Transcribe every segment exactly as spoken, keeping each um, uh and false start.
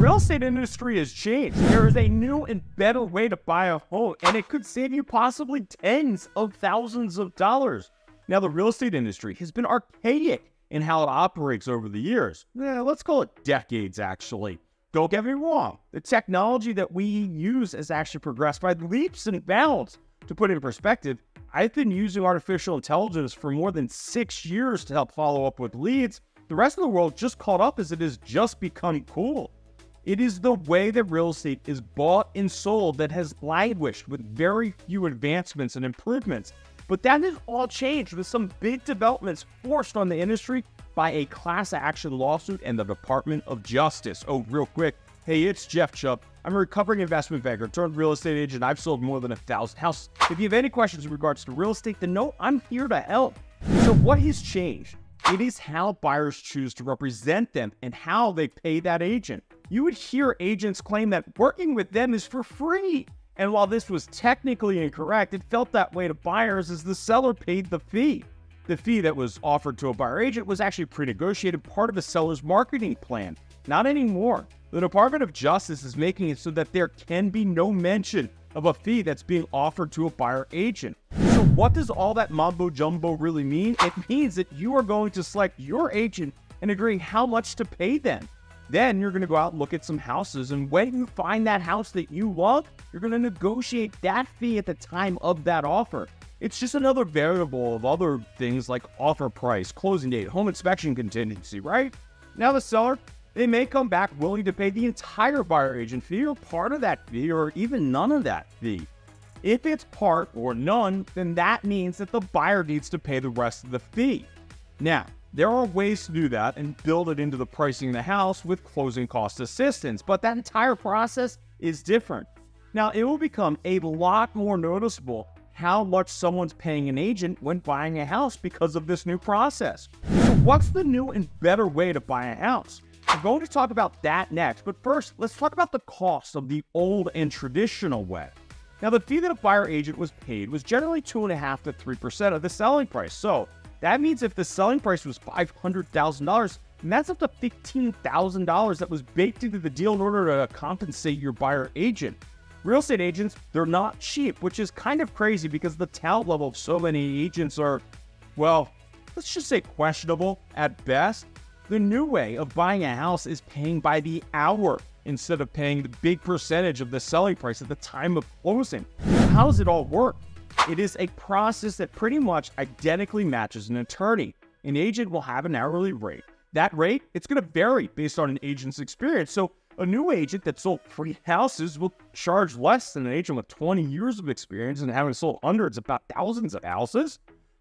real estate industry has changed. There is a new and better way to buy a home, and it could save you possibly tens of thousands of dollars. Now, the real estate industry has been archaic in how it operates over the years. Eh, let's call it decades, actually. Don't get me wrong. The technology that we use has actually progressed by leaps and bounds. To put it in perspective, I've been using artificial intelligence for more than six years to help follow up with leads. The rest of the world just caught up as it has just become cool. It is the way that real estate is bought and sold that has languished with very few advancements and improvements. But that has all changed with some big developments forced on the industry by a class action lawsuit and the Department of Justice. Oh, real quick. Hey, it's Jeff Chubb. I'm a recovering investment banker turned real estate agent. I've sold more than a thousand houses. If you have any questions in regards to real estate, then no, I'm here to help. So what has changed? It is how buyers choose to represent them and how they pay that agent. You would hear agents claim that working with them is for free. And while this was technically incorrect, it felt that way to buyers as the seller paid the fee. The fee that was offered to a buyer agent was actually pre-negotiated part of a seller's marketing plan. Not anymore. The Department of Justice is making it so that there can be no mention of a fee that's being offered to a buyer agent. So what does all that mambo jumbo really mean? It means that you are going to select your agent and agree how much to pay them. Then you're going to go out and look at some houses, and when you find that house that you love, you're going to negotiate that fee at the time of that offer. It's just another variable of other things like offer price, closing date, home inspection contingency, right? Now the seller, they may come back willing to pay the entire buyer agent fee or part of that fee or even none of that fee. If it's part or none, then that means that the buyer needs to pay the rest of the fee. Now, there are ways to do that and build it into the pricing of the house with closing cost assistance, but that entire process is different. Now, it will become a lot more noticeable how much someone's paying an agent when buying a house because of this new process. So what's the new and better way to buy a house? We're going to talk about that next, but first, let's talk about the cost of the old and traditional way. Now, the fee that a buyer agent was paid was generally two point five to three percent of the selling price, so that means if the selling price was five hundred thousand dollars, and that's up to fifteen thousand dollars that was baked into the deal in order to compensate your buyer agent. Real estate agents, they're not cheap, which is kind of crazy because the talent level of so many agents are, well, let's just say questionable at best. The new way of buying a house is paying by the hour instead of paying the big percentage of the selling price at the time of closing. How does it all work? It is a process that pretty much identically matches an attorney. An agent will have an hourly rate. That rate, it's going to vary based on an agent's experience. So a new agent that sold three houses will charge less than an agent with twenty years of experience and having sold hundreds, if not thousands of houses.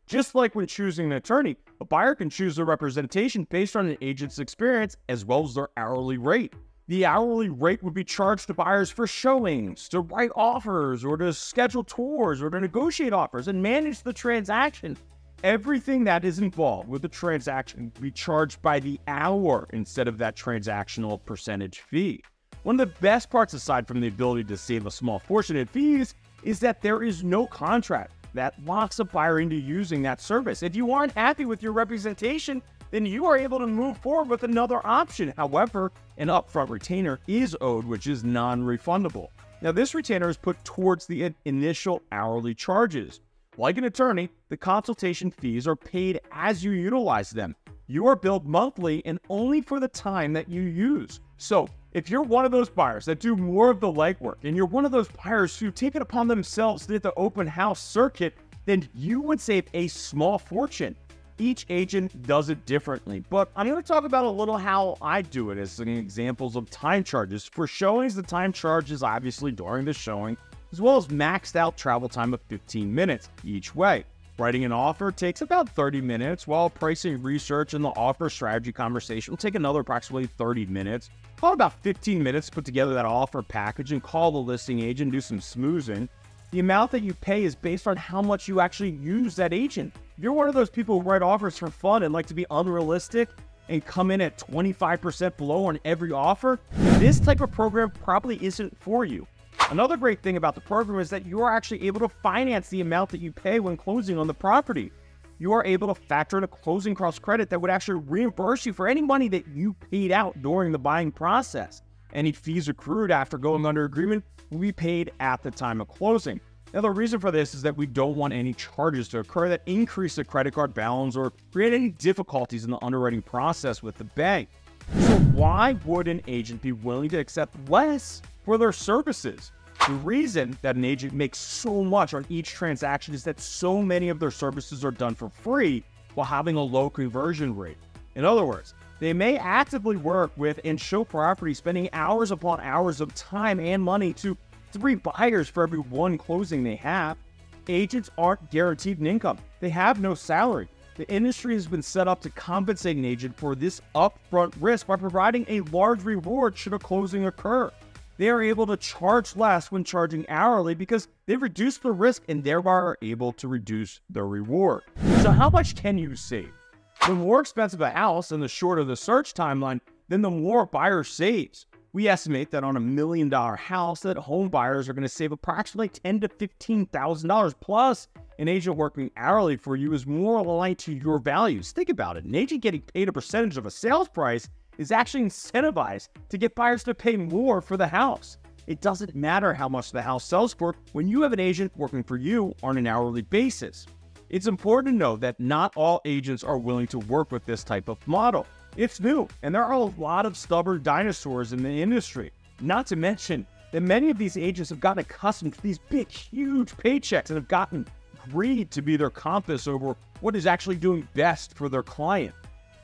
Just like when choosing an attorney, a buyer can choose their representation based on an agent's experience as well as their hourly rate. The hourly rate would be charged to buyers for showings, to write offers, or to schedule tours, or to negotiate offers and manage the transaction. Everything that is involved with the transaction will be charged by the hour instead of that transactional percentage fee. One of the best parts, aside from the ability to save a small fortune in fees, is that there is no contract that locks a buyer into using that service. If you aren't happy with your representation, then you are able to move forward with another option. However, an upfront retainer is owed, which is non-refundable. Now, this retainer is put towards the initial hourly charges. Like an attorney, the consultation fees are paid as you utilize them. You are billed monthly and only for the time that you use. So if you're one of those buyers that do more of the legwork, and you're one of those buyers who take it upon themselves to hit the open house circuit, then you would save a small fortune. Each agent does it differently, but I'm going to talk about a little how I do it as examples of time charges. For showings, the time charge is obviously during the showing, as well as maxed out travel time of fifteen minutes each way. Writing an offer takes about thirty minutes, while pricing research and the offer strategy conversation will take another approximately thirty minutes. Call it about fifteen minutes to put together that offer package and call the listing agent, do some smoozing. The amount that you pay is based on how much you actually use that agent. If you're one of those people who write offers for fun and like to be unrealistic and come in at twenty-five percent below on every offer, this type of program probably isn't for you. Another great thing about the program is that you are actually able to finance the amount that you pay when closing on the property. You are able to factor in a closing cost credit that would actually reimburse you for any money that you paid out during the buying process. Any fees accrued after going under agreement will be paid at the time of closing. Now, the reason for this is that we don't want any charges to occur that increase the credit card balance or create any difficulties in the underwriting process with the bank. So why would an agent be willing to accept less for their services? The reason that an agent makes so much on each transaction is that so many of their services are done for free while having a low conversion rate. In other words, they may actively work with and show property, spending hours upon hours of time and money to three buyers for every one closing they have. Agents aren't guaranteed an income. They have no salary. The industry has been set up to compensate an agent for this upfront risk by providing a large reward should a closing occur. They are able to charge less when charging hourly because they reduce the risk and thereby are able to reduce their reward. So how much can you save? The more expensive a house and the shorter the search timeline, then the more a buyer saves. We estimate that on a million dollar house that home buyers are going to save approximately ten thousand to fifteen thousand dollars. Plus, an agent working hourly for you is more aligned to your values. Think about it. An agent getting paid a percentage of a sales price is actually incentivized to get buyers to pay more for the house. It doesn't matter how much the house sells for when you have an agent working for you on an hourly basis. It's important to know that not all agents are willing to work with this type of model. It's new, and there are a lot of stubborn dinosaurs in the industry. Not to mention that many of these agents have gotten accustomed to these big, huge paychecks and have gotten greed to be their compass over what is actually doing best for their client.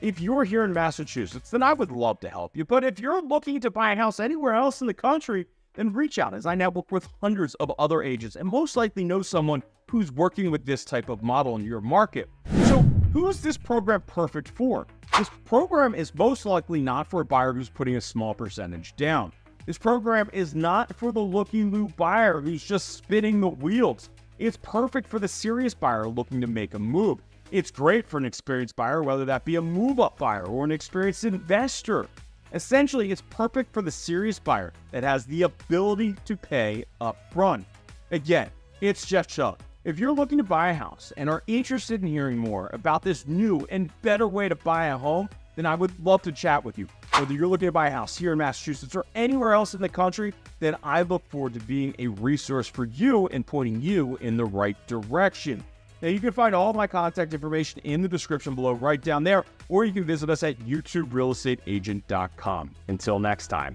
If you're here in Massachusetts, then I would love to help you. But if you're looking to buy a house anywhere else in the country, then reach out, as I now work with hundreds of other agents and most likely know someone who's working with this type of model in your market. So who is this program perfect for? This program is most likely not for a buyer who's putting a small percentage down. This program is not for the looky-loo buyer who's just spinning the wheels. It's perfect for the serious buyer looking to make a move. It's great for an experienced buyer, whether that be a move-up buyer or an experienced investor. Essentially, it's perfect for the serious buyer that has the ability to pay up front. Again, it's Jeff Chubb. If you're looking to buy a house and are interested in hearing more about this new and better way to buy a home, then I would love to chat with you. Whether you're looking to buy a house here in Massachusetts or anywhere else in the country, then I look forward to being a resource for you and pointing you in the right direction. Now, you can find all of my contact information in the description below right down there, or you can visit us at youtube real estate agent dot com. Until next time.